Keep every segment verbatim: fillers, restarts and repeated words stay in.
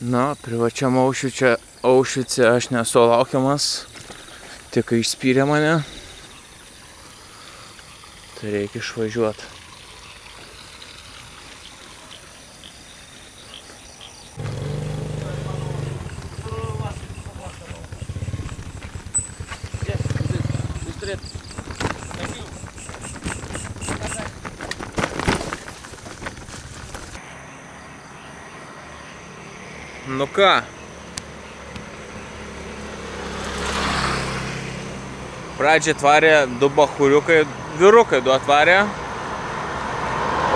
Na, privačiam aušvice aš nesu laukiamas, tik išspyrė mane, tai reikia išvažiuoti. Ну-ка, pradžiai atvarė du bahuriukai, vyrukai du atvarė,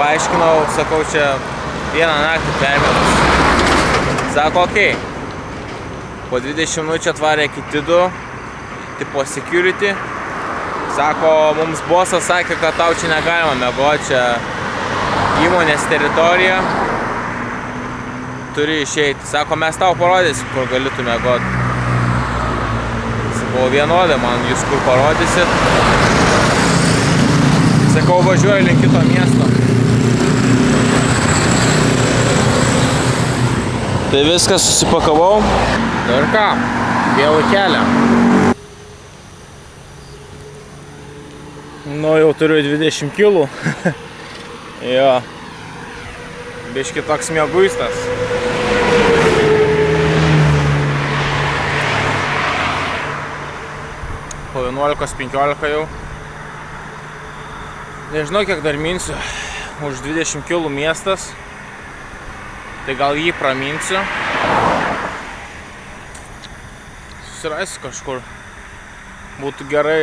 paaiškinau, sakau, čia vieną naktį permėtas, sako, okei, po dvidešimt minučių atvarė kiti du, tipo security, sako, mums bosas sakė, kad tau čia negalima miegoti, čia įmonės teritorija. Turi išeiti. Sako, mes tau parodysim, kur galėtų miegoti. Sakau, vienodai man jūs kur parodysit. Sakau, važiuoju link kito miesto. Tai viską susipakavau. Ir ką, vėl į kelią. Nu, jau turiu dvidešimt kilų. Jo. Biški toks mieguistas. Po vienuolikos penkiolika jau. Nežinau, kiek dar minsiu. Už dvidešimt kilų miestas. Tai gal jį praminsiu. Susirasiu kažkur. Būtų gerai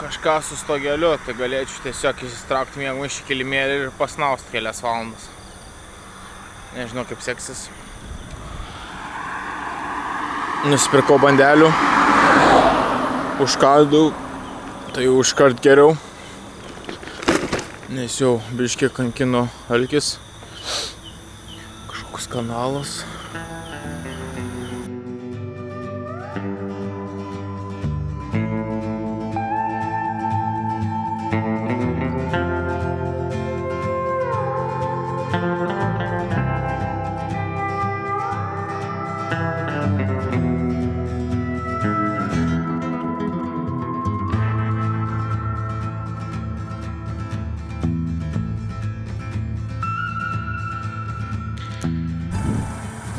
kažką su stogeliu. Tai galėčiau tiesiog įsitraukti mieguišį kilimėlį ir pasnausti kelias valandas. Nežinau, kaip seksis. Nusipirkau bandelių. Užkaldau. Tai užkart geriau. Nes jau biškiai kankino alkis. Kažkoks kanalas.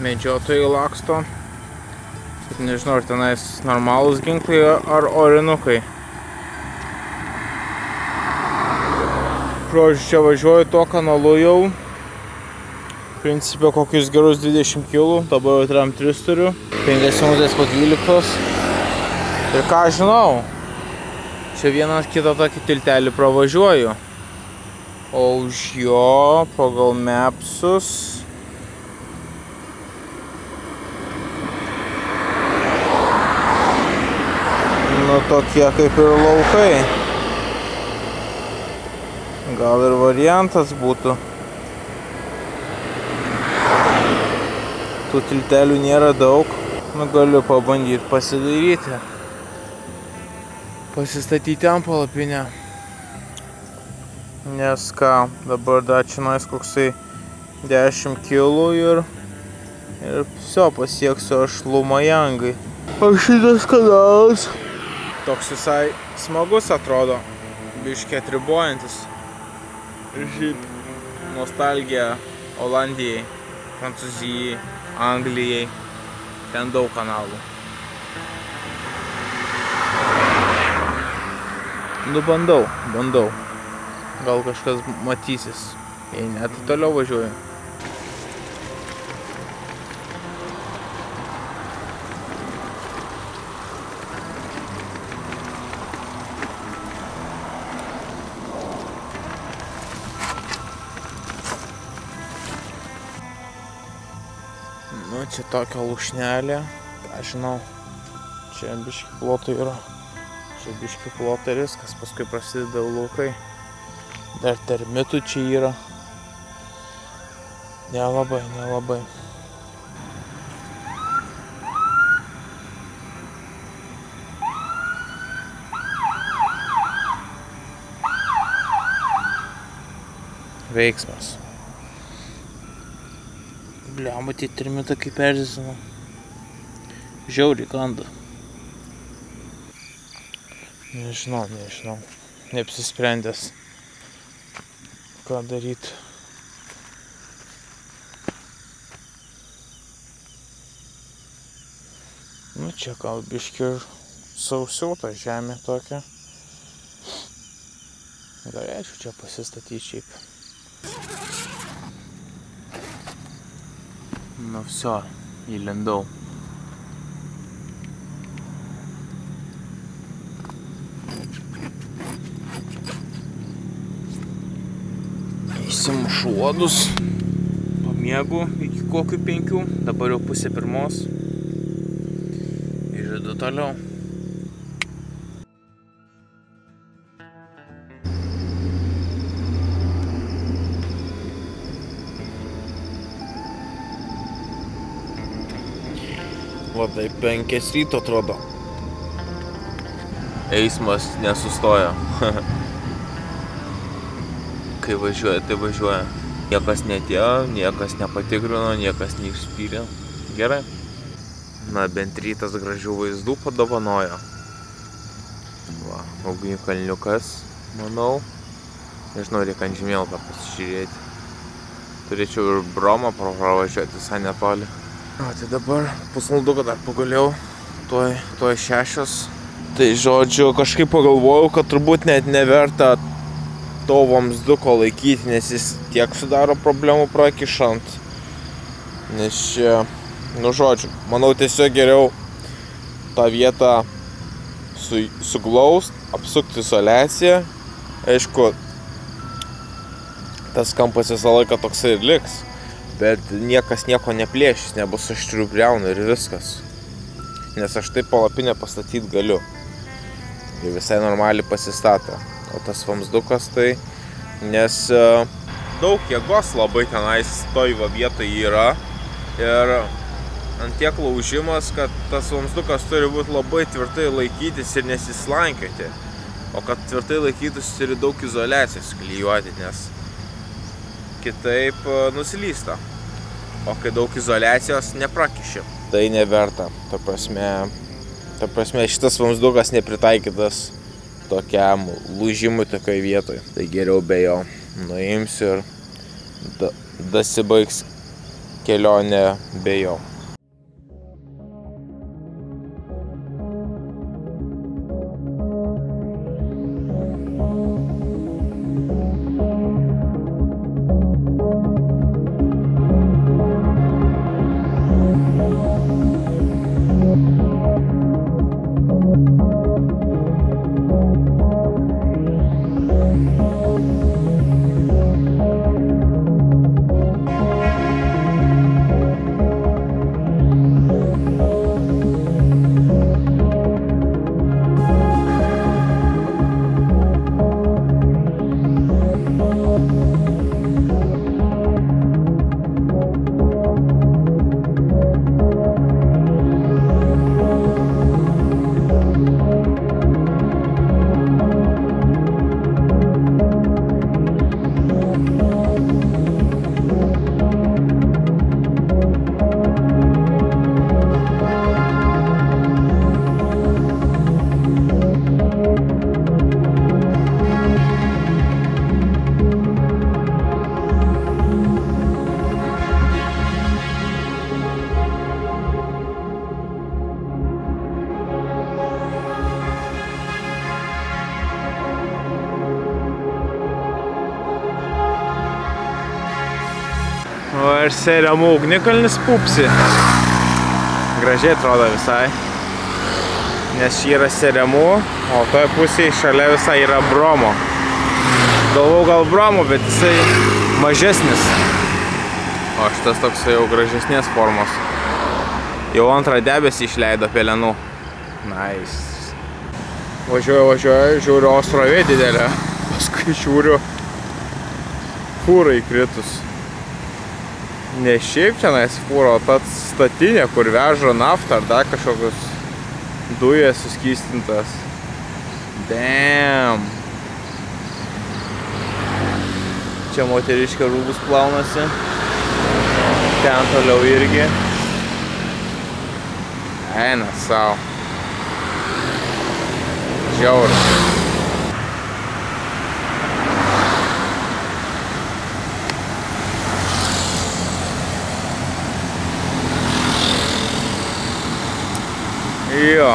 Medžiotojai laksto. Nežinau, ar tenais normalūs ginklai ar orinukai. Žodžiu, čia važiuoju tuo kanalu jau. Principė kokius gerus dvidešimt kilų. Dabar jau trim tris turiu. penkios minutės po dvyliktos. Ir ką žinau. Čia vieną kitą tokį tiltelį pravažiuoju. O už jo pagal mapsus tokie kaip ir laukai. Gal ir variantas būtų. Tų tiltelių nėra daug. Nu, galiu pabandyti pasidaryti. Pasistatyti ant palapinę. Nes ką, dabar dar čia nais koksai dešimt kilų ir ir viso pasieksiu aš Lumajangai. O šitas kanalas toks visai smagus atrodo, biškiai atribojantis. Šiaip nostalgija Olandijai, Prancūzijai, Anglijai. Ten daug kanalų. Nu, bandau, bandau. Gal kažkas matysis. Jei ne, tai toliau važiuoju. Nu, čia tokia lūšnelė, ką žinau, čia biški plotai yra, čia biški plotai viskas, paskui prasideda laukai, dar termitų čia yra, nelabai, nelabai. Blia, matyt, trimita kaip perzisino. Žiauriai kanda. Nežinau, nežinau. Neapsisprendęs, ką daryti. Nu, čia gal biški sausiauta žemė tokia. Galėčiau čia pasistatyti šiaip. Ну все, įlindau. Įsimušu uodus, pamiegu iki kokių penkių, dabar jau pusė pirmos ir žadu toliau. O tai penkias ryto atrodo. Eismas nesustojo. Kai važiuoja, tai važiuoja. Niekas netėjo, niekas nepatikrino, niekas neišspyrė. Gerai. Na, bent rytas gražių vaizdų padovanojo. Va, ugnikalniukas, manau. Nežinau, reikia ant žemėlapio pasižiūrėti. Turėčiau ir Bromą pravažiuoti visai netoli. O, tai dabar pusvalanduką dar pagaliau, toj, toj šešios. Tai žodžiu, kažkaip pagalvojau, kad turbūt net neverta to vamzduko laikyti, nes jis tiek sudaro problemų prakišant. Nes čia, nu žodžiu, manau tiesiog geriau tą vietą su, suglaust, apsukti izoliaciją. Aišku, tas kampas visą laiką toksai ir liks. Bet niekas nieko neplėšys, nebus aštrių briaunų ir viskas. Nes aš taip palapinę pastatyti galiu. Ir visai normaliai pasistato. O tas vamzdukas tai, nes daug jėgos labai tenais toj va vietoj yra. Ir ant tiek laužimas, kad tas vamzdukas turi būti labai tvirtai laikytis ir nesislankioti. O kad tvirtai laikytis, turi daug izoliacijos klijuoti, nes kitaip nuslysta, o kai daug izoliacijos neprakiši. Tai neverta, ta prasme, ta prasme šitas vamzdukas nepritaikytas tokiam lūžimui tokioj vietoj. Tai geriau be jo nuimsiu ir da, dasibaigs kelionė be jo. Ir seriamų ugnikalnis pupsi. Gražiai atrodo visai. Nes čia yra seriamų, o toje pusėje šalia visai yra Bromo. Galvau gal Bromo, bet jisai mažesnis. O šitas toksai jau gražesnės formos. Jau antrą debesį išleido pelenų. Nice. Važiuoju, važiuoju, žiūriu, o srovė didelė. Paskui žiūriu, fūrai kritus. Ne šiaip tenais fūro, ta statinė, kur vežo naftą ar dar kažkokius dujas suskystintas. Damn. Čia moteriškė rūbus plaunasi. ten toliau irgi. Eina sau. Žiauriai. Jo.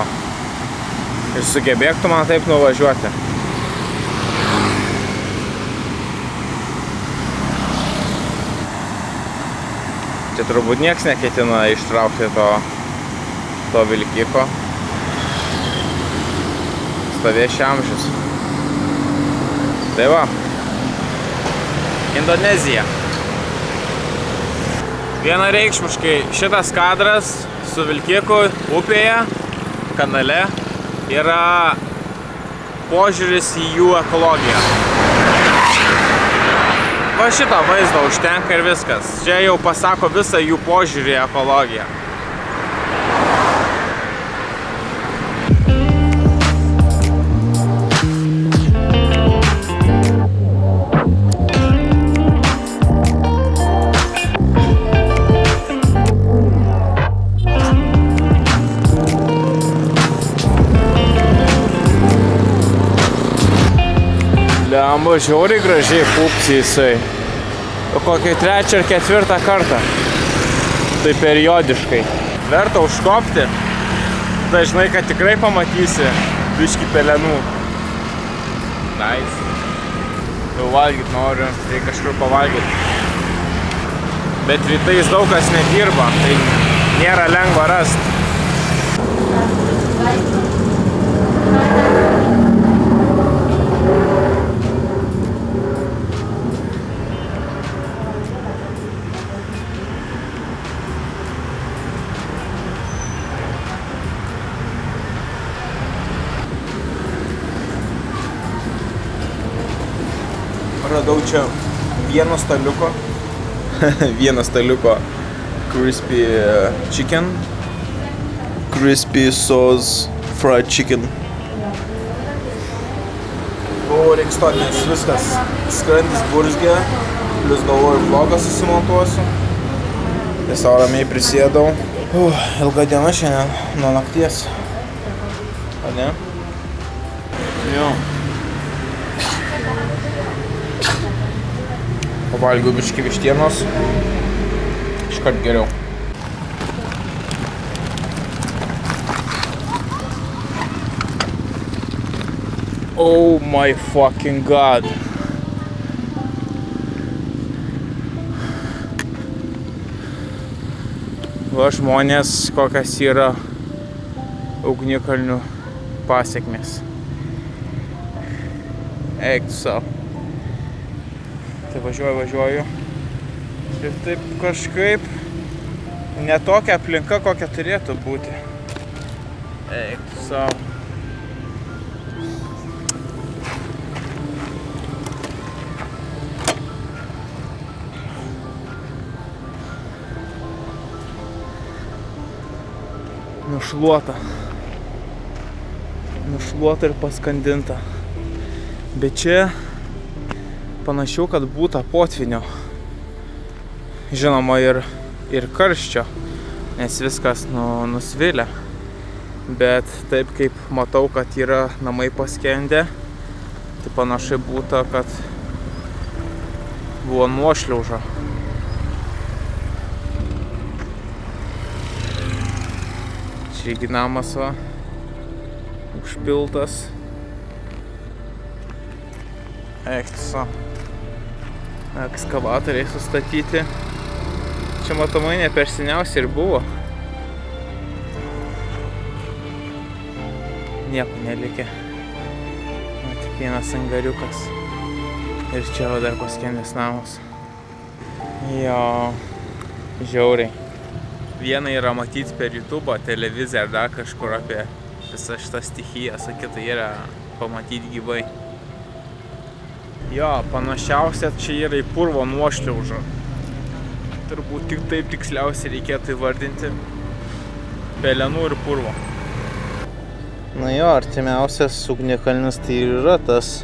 Ir sugebėktų man taip nuvažiuoti. Čia turbūt nieks neketina ištraukti to, to vilkiko. Stovės amžius. Tai va. Indonezija. Vienareikšmiškai šitas kadras su vilkiku upėje, kanale yra požiūris į jų ekologiją. Va šito vaizdo užtenka ir viskas. Čia jau pasako visą jų požiūrį į ekologiją. Lemba, žiauriai gražiai pupsi jisai. Kokį trečią ir ketvirtą kartą. Tai periodiškai. Verta užkopti. Dažnai, kad tikrai pamatysi biškį pelenų. Nice. Jau valgyt noriu. Tai kažkur pavalgyt. Bet rytais daug kas nedirba. Tai nėra lengva rasti. Radau čia vieno staliuko vieno staliuko crispy chicken, crispy sauce fried chicken. Buvo reikstotinės, viskas, skrandis burzgė, plus galvoju vlogą susimontuosiu. Visą ramiai prisėdau. Uh, ilga diena šiandien, nuo nakties. Ar ne? Jo. Pavalgiu biškį vištienos, iškart geriau. Oh my fucking god. Va žmonės, kokias yra ugnikalnių pasekmės. Eik tu savo. Tai važiuoju, važiuoju. Ir taip kažkaip ne tokia aplinka, kokia turėtų būti. Eik tu savo. Nušluota. Nušluota ir paskandinta. Bet čia panašiau, kad būtų potvinio. Žinoma, ir, ir karščio, nes viskas nu, nusvilė. Bet taip, kaip matau, kad yra namai paskendę, tai panašiai būtų, kad buvo nuošliauža. Čia irgi namas va, užpiltas. Eik tu savo. Ekskavatoriai sustatyti. Čia matomai ne per seniausiai ir buvo. Nieko nelikė. Na, tik vienas angariukas. Ir čia va dar paskendęs namas. Jo. Žiauriai. Viena yra matyti per YouTube, televiziją ar dar kažkur apie visą šitą stichiją. O kita yra pamatyti gyvai. Jo, panašiausia čia yra į purvo nuošliaužą. Turbūt tik taip tiksliausiai reikėtų įvardinti. Pelenų ir purvo. Na jo, artimiausias ugnikalnis tai yra tas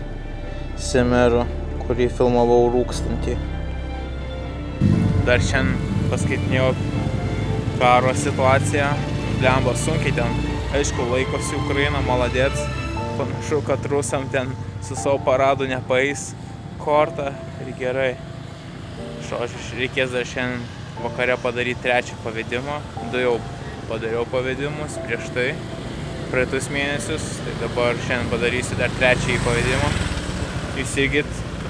Semeru, kurį filmavau rūkstantį. Dar šiandien paskaitinėjau karo situaciją, blemba sunkiai ten, aišku, laikosi Ukraina, maladėts, panašu, kad rusam ten su savo paradu nepais kortą ir gerai. Šožiu, reikės dar šiandien vakare padaryti trečią pavedimą, du jau padariau pavedimus prieš tai, praeitus mėnesius, tai dabar šiandien padarysiu dar trečiąjį pavedimą. Jūs irgi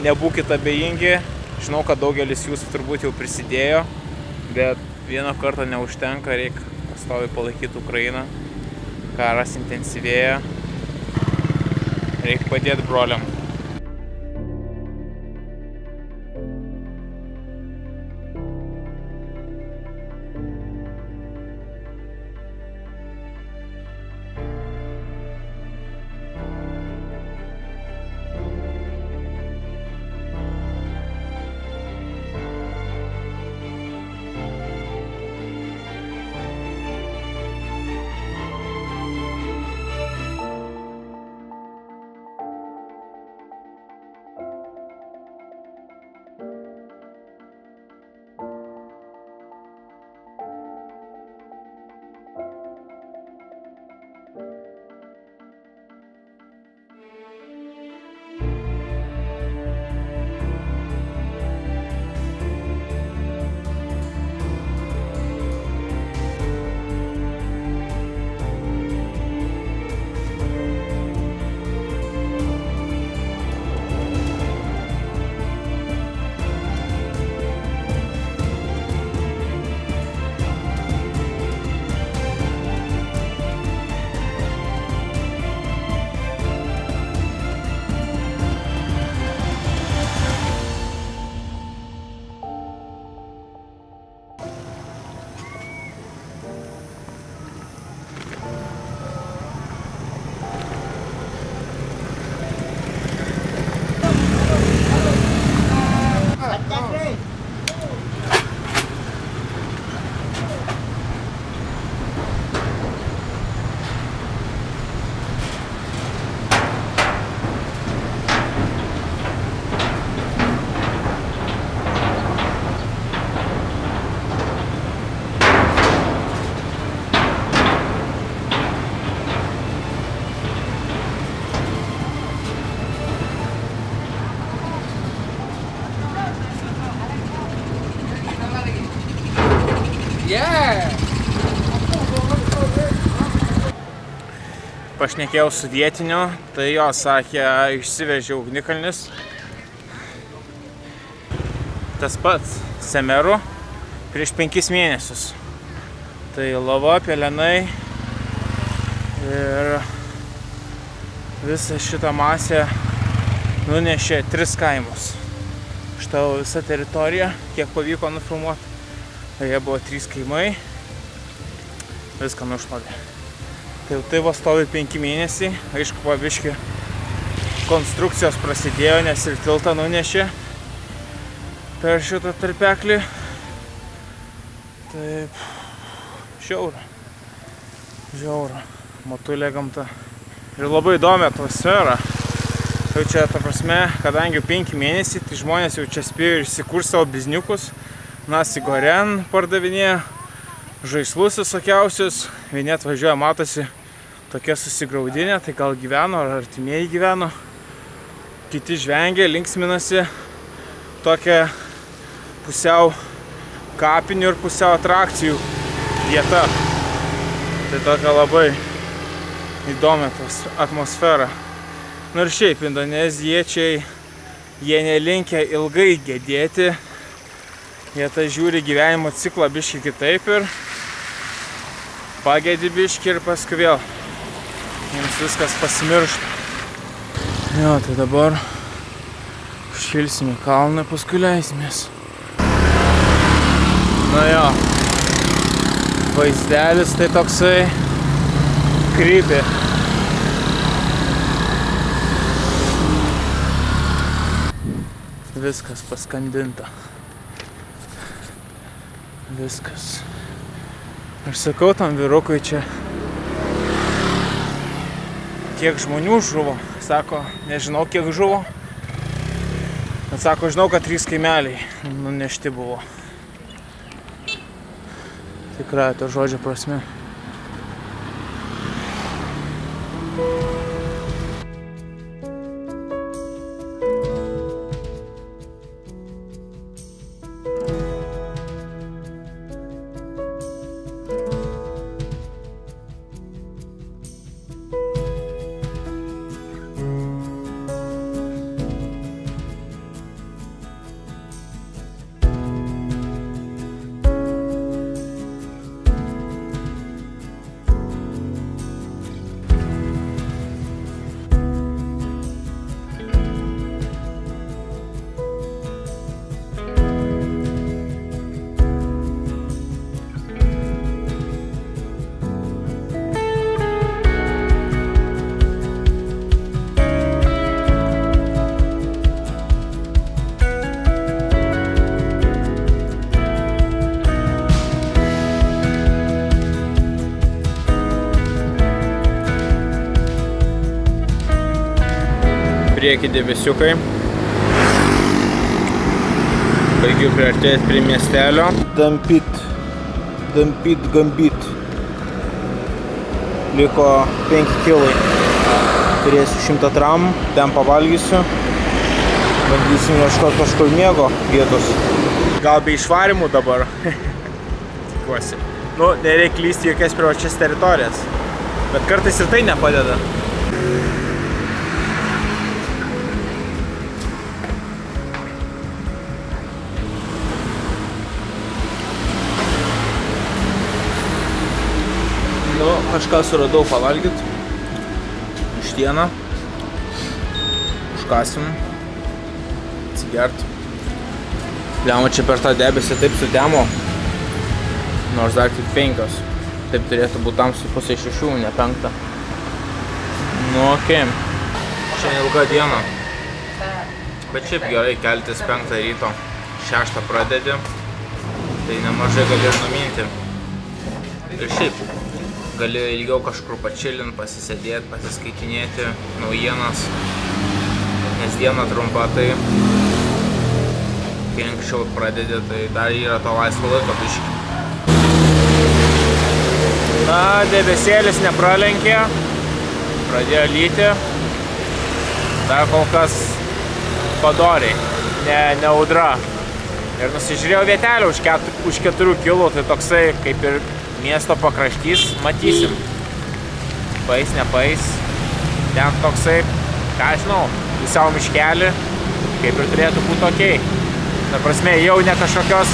nebūkit abejingi, žinau, kad daugelis jūsų turbūt jau prisidėjo, bet vieno karto neužtenka, reikia pastoviai palaikyti Ukrainą, karas intensyvėja, reikia padėti broliam. Pašnekėjau su vietiniu, tai jo sakė, išsivežė ugnikalnis. Tas pats Semeru prieš penkis mėnesius. Tai lava, pelenai ir visą šitą masę nunešė tris kaimus. Štai visa teritorija, kiek pavyko nufilmuoti. Tai jie buvo trys kaimai, viską nušlavė. Tai jau tai va stovi penki mėnesiai, aišku, pabiški konstrukcijos prasidėjo, nes ir tiltą nunešė per šitą tarpeklį. Taip, žiaura, žiaura, matulė gamta. Ir labai įdomi atmosfera. Tai čia, ta prasme, kadangi penki mėnesiai, tai žmonės jau čia spėjo išsikūr savo bizniukus. Nasi Goren pardavinėja žaislus visokiausius, vieni atvažiuoja, matosi tokia susigraudinė, tai gal gyveno ar artimieji gyveno, kiti žvengia, linksminasi, tokia pusiau kapinių ir pusiau atrakcijų vieta. Tai tokia labai įdomi atmosfera. Nu ir šiaip indoneziečiai, jie nelinkia ilgai gedėti, jie tai žiūri gyvenimo ciklą biškį kitaip ir pagedi biškį ir paskui vėl jiems viskas pasimiršta. Jo, tai dabar šilsime kalną, paskui leisimės. Na jo, vaizdelis tai toksai krypė. Viskas paskandinta. Viskas. Aš sakau tam vyrukui čia, kiek žmonių žuvo. Sako, nežinau kiek žuvo. Bet sako, žinau, kad trys kaimeliai nunešti buvo. tikrai to žodžio prasme. Prieki debesiukai. Baigiu priartėti prie miestelio. Dampit. Dampit, Gambit. Liko penki kilai. Turėsiu šimtą tramų. Ten pavalgysiu. Bandysim ieškoti kažkur miego vietos. Gal be išvarimų dabar. Tikiuosi. Nu, nereikia lysti jokias privačias teritorijas. Bet kartais ir tai nepadeda. Kažką suradau pavalgyti. Vištieną. Užkasim. Atsigert. Bliama, čia per tą debesį taip sudemo. Nors dar tik penkios. Taip turėtų būti tamsiai pusė šešių, ne penktą. Nu, okei. Čia ilga diena. Bet šiaip gerai keltis penktą ryto. Šeštą pradedi. Tai nemažai gali ir numinti. Ir šiaip. Gali ilgiau kažkur pačilinti, pasisėdėti, pasiskaitinėti naujienas, nes diena trumpa, tai kai anksčiau pradedi, tai dar yra to laisvo laiko biškį. Na, debesėlis nepralenkė, pradėjo lyti, dar kol kas padoriai, ne, ne audra. Ir nusižiūrėjau vietelę už, ketur, už keturių kilų, tai toksai kaip ir miesto pakraštys, matysim. Pais, nepais. Ten toksai, ką aš žinau, pusiau miškelį, kaip ir turėtų būti okei. Na prasme, jau ne kažkokios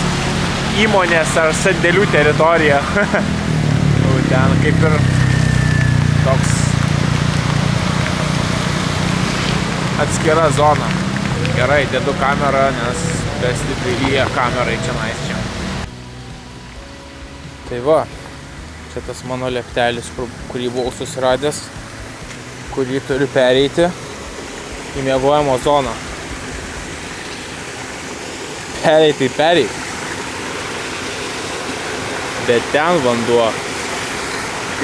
įmonės ar sandėlių teritorija. Ten kaip ir toks atskira zona. Gerai, dedu kamerą, nes beslipilyje kamerai čia nais čia. Tai va, čia tas mano leptelis, kurį buvau susiradęs, kurį turiu pereiti į miegojimo zoną. Pereitai pereiti. Bet ten vanduo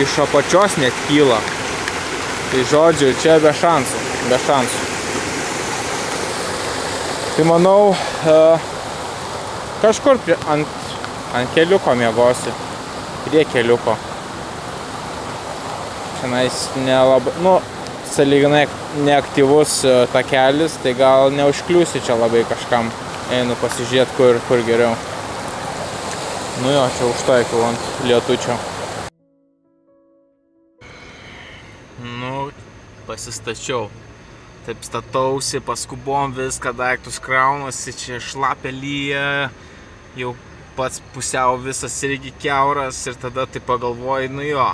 iš apačios net kyla. Tai žodžiu, čia be šansų, be šansų. Tai manau, kažkur ant, ant keliuko miegosi. Prie keliuko. Šiandien nelabai, nu, saliginai neaktyvus takelis, tai gal neužkliūsi čia labai kažkam. Einu pasižiūrėti, kur, kur geriau. Nu jo, čia užtaikiau ant lietučio. Nu, pasistačiau. Taip statausi, paskubom viską, daiktus kraunuosi, čia šlapia lyja. Jau pats pusiau visas irgi kiauras ir tada tai pagalvoji, nu jo,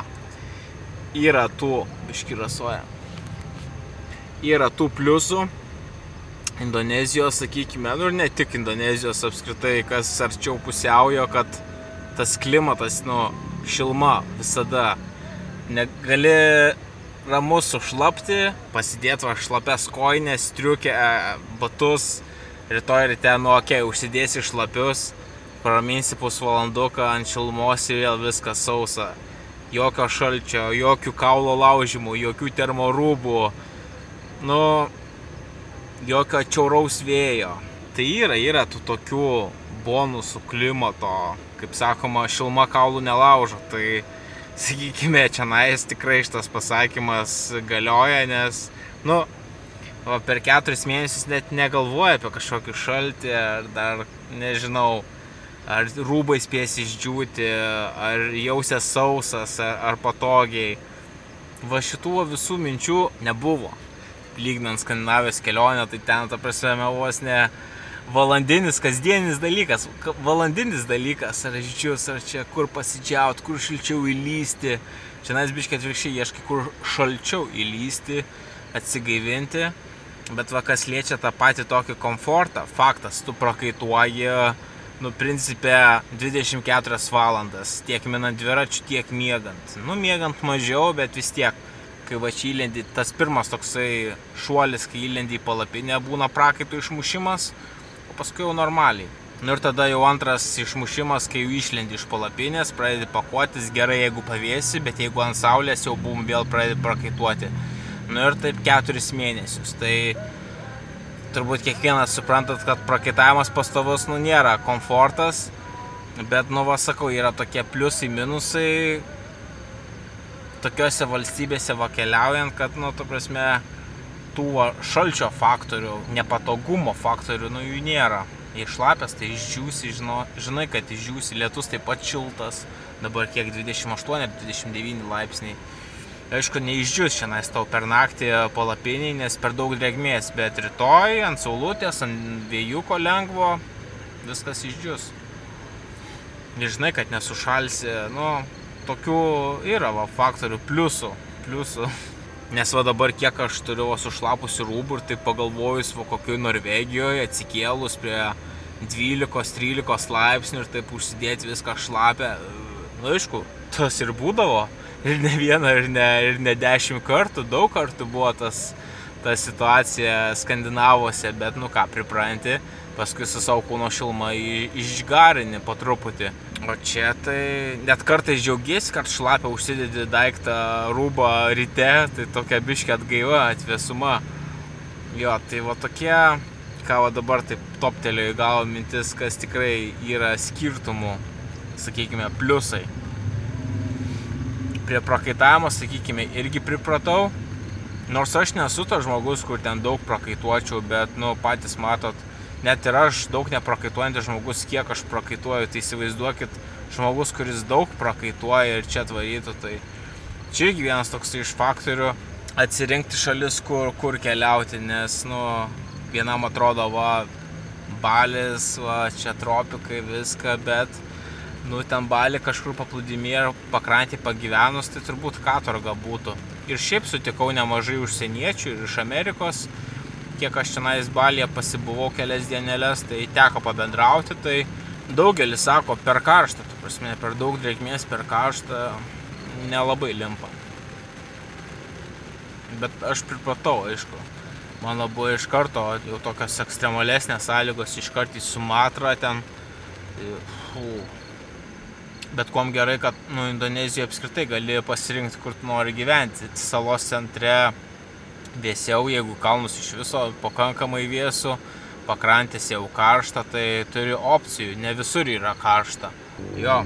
yra tų, biški rasoja, yra tų pliusų Indonezijos, sakykime, nu ir ne tik Indonezijos apskritai, kas arčiau pusiaujo, kad tas klimatas, nu, šilma visada, negali ramus sušlapti, pasidėti va šlapes kojines, striukę, batus, rytoj ryte, nu okei, užsidėsi šlapius, praminsi pusvalanduką ant šilumos ir vėl viskas sausa. Jokio šalčio, jokių kaulo laužimų, jokių termorūbų, nu, jokio čiauraus vėjo. Tai yra, yra tų tokių bonusų klimato kaip sakoma, šiluma kaulų nelaužo, tai sakykime, čia nais tikrai šitas pasakymas galioja, nes, nu, o per keturis mėnesius net negalvoja apie kažkokį šaltį, ar dar, nežinau, ar rūbai spės išdžiūti, ar jausia sausas, ar, ar patogiai. Va šitų visų minčių nebuvo. Lygnant Skandinavijos kelionę, tai ten, ta prasme, vos ne valandinis, kasdienis dalykas. Valandinis dalykas, ar žydžius, ar čia kur pasidžiauti, kur šilčiau įlysti. Čia nais biškai atvirkščiai ieškai, kur šalčiau įlysti, atsigaivinti. Bet va, kas liečia tą patį tokį komfortą, faktas, tu prakaituoji, nu, principė dvidešimt keturias valandas, tiek minant dviračių, tiek miegant. Nu, miegant mažiau, bet vis tiek, kai va čia įlendi, tas pirmas toksai šuolis, kai įlendi į palapinę, būna prakaitų išmušimas, o paskui jau normaliai. Nu ir tada jau antras išmušimas, kai jau išlendi iš palapinės, pradedi pakuotis, gerai jeigu pavėsi, bet jeigu ant saulės, jau bum, vėl pradedi prakaituoti. Nu ir taip keturis mėnesius, tai turbūt kiekvienas suprantat, kad prakaitavimas pastovus, nu, nėra komfortas, bet, nu, va, sakau, yra tokie pliusai, minusai tokiose valstybėse vakeliaujant, kad, nu, tu prasme, tų šalčio faktorių, nepatogumo faktorių, nu, jų nėra. Jei šlapės, tai išdžiūsi, žinai, kad išdžiūsi, lietus taip pat šiltas, dabar kiek dvidešimt aštuoni ar dvidešimt devyni laipsniai. Aišku, neišdžius šiandien tau per naktį palapiniai, nes per daug drėgmės, bet rytoj ant saulutės, ant vėjuko lengvo, viskas išdžius. Ir žinai, kad nesušalsi, nu, tokių yra, va, faktorių, pliusų, pliusų. Nes va dabar kiek aš turiu sušlapusių rūbų ir tai pagalvojus, va, kokioj Norvegijoje atsikėlus prie dvylikos trylikos laipsnių ir taip užsidėti viską šlapę, nu, aišku, tas ir būdavo. Ir ne vieną, ir ne, ir ne dešimt kartų, daug kartų buvo tas, ta situacija Skandinavuose, bet, nu ką, pripranti, paskui su savo kūno šilumą išgarini po truputį. O čia tai net kartais džiaugiesi, kad šlapia užsidedi daiktą rūbą ryte, tai tokia biškia atgaiva, atvėsuma. Jo, tai va tokie, ką va dabar taip toptelio įgavo mintis, kas tikrai yra skirtumų, sakykime, pliusai. Prie prakaitavimo, sakykime, irgi pripratau, nors aš nesu tas žmogus, kur ten daug prakaituočiau, bet, nu, patys matot, net ir aš daug neprakaituojantis žmogus, kiek aš prakaituoju, tai įsivaizduokit, žmogus, kuris daug prakaituoja ir čia atvarytų, tai čia irgi vienas toks iš faktorių atsirinkti šalis, kur, kur keliauti, nes, nu, vienam atrodo, va, Balis, va, čia tropikai, viską, bet nu, ten Balį kažkur paplūdimyje ir pakrantį pagyvenus, tai turbūt katorga būtų. Ir šiaip sutikau nemažai užsieniečių ir iš Amerikos. Kiek aš čionais Balyje pasibuvau kelias dienelės, tai teko pabendrauti, tai daugelis sako per karštą, tu prasme, per daug drėgmės, per karštą nelabai limpa. Bet aš pripratau, aišku. Mano buvo iš karto jau tokios ekstremalesnės sąlygos, iš karto į Sumatrą ten. Fū. Bet kuom gerai, kad, nu, Indonezijoje apskritai gali pasirinkti, kur tu nori gyventi. Salos centre vėsiau, jeigu kalnus iš viso pakankamai vėsų, pakrantės jau karšta, tai turi opcijų, ne visur yra karšta. Jo,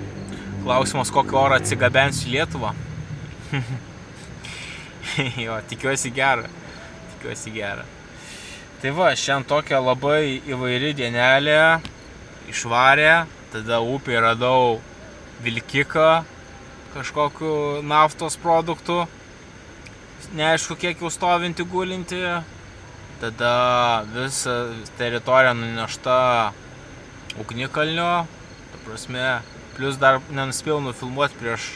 klausimas, kokį orą atsigabensiu į Lietuvą. Jo, tikiuosi gerą, tikiuosi gerą. Tai va, šiandien tokia labai įvairi dienelė, išvarė, tada upėje radau vilkiką, kažkokiu naftos produktų, neaišku kiek jau stovinti, gulinti. Tada visa teritorija nunešta ugnikalnio, ta prasme, plus dar nenuspėjau nufilmuoti prieš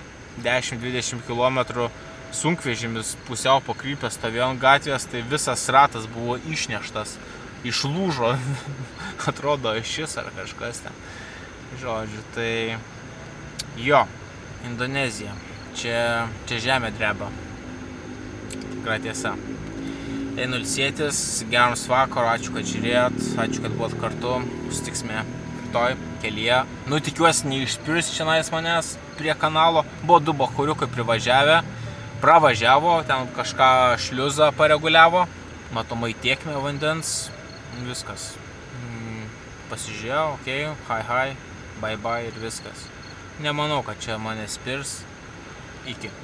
dešimt dvidešimt kilometrų sunkvežimis pusiau pakrypęs stovėjo ant gatvės, tai visas ratas buvo išneštas, išlūžo, atrodo šis ar kažkas ten, žodžiu, tai jo, Indonezija. Čia, čia žemė dreba. Tikra tiesa. Einu ilsėtis, gerams vakaro, ačiū, kad žiūrėjot, ačiū, kad buvot kartu. Susitiksime rytoj kelyje. Nu, tikiuosi, neišspirius šiandien manęs prie kanalo. Buvo du bachuriukai privažiavę, pravažiavo, ten kažką šliuzą pareguliavo. Matomai tiekmė vandens, viskas. Pasižiūrėjau, okei, hai hai. bye bye ir viskas. Nemanau, kad čia mane spirs iki.